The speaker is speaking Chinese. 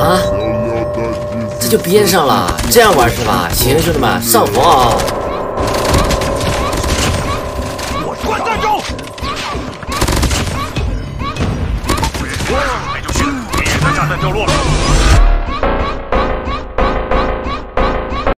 啊！这就边上了，这样玩是吧？行，兄弟们，上火啊！我说站住！被救星也在炸弹掉落了。